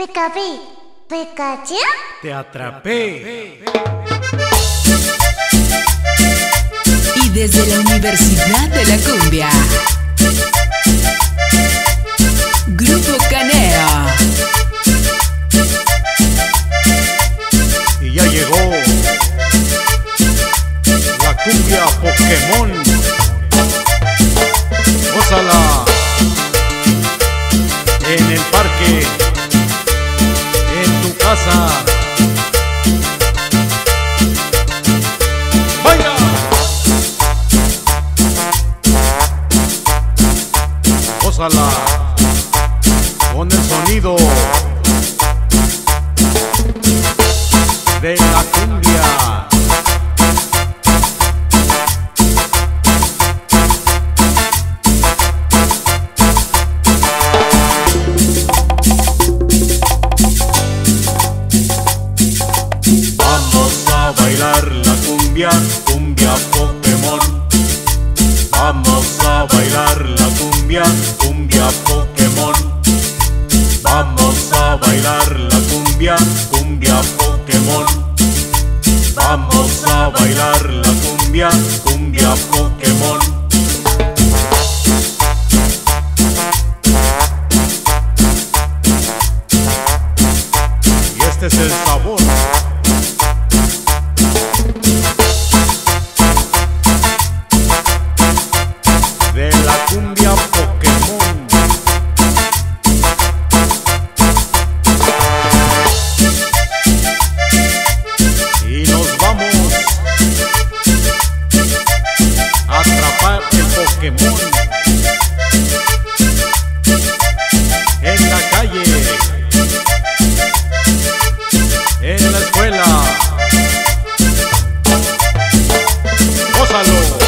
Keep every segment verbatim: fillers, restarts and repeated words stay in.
Pikachu, Pikachu. Te atrapé. Y desde la Universidad de la Cumbia, Grupo Canelo. Y ya llegó la cumbia Pokémon. Gózala en el parque, en tu casa. Con el sonido de la cumbia. Vamos a bailar la cumbia, cumbia Pokémon. Vamos a bailar la cumbia, cumbia Pokémon. Vamos a bailar la cumbia, cumbia Pokémon. Vamos a bailar la cumbia, cumbia Pokémon. Y este es el sabor. En la calle, en la escuela, gózalo.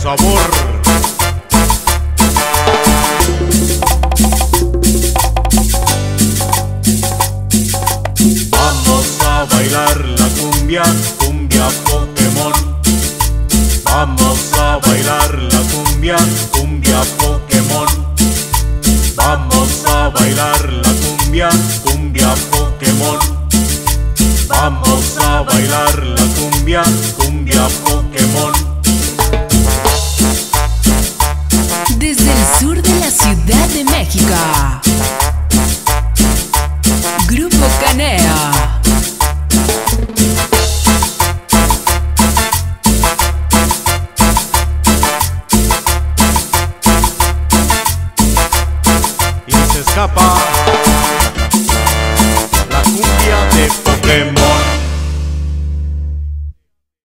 Sabor. Vamos a bailar la cumbia, cumbia Pokémon. Vamos a bailar la cumbia, cumbia Pokémon. Vamos a bailar la cumbia, cumbia Pokémon. Vamos a bailar la cumbia, cumbia Pokémon. Desde el sur de la Ciudad de México, Grupo Canela. Y se escapa.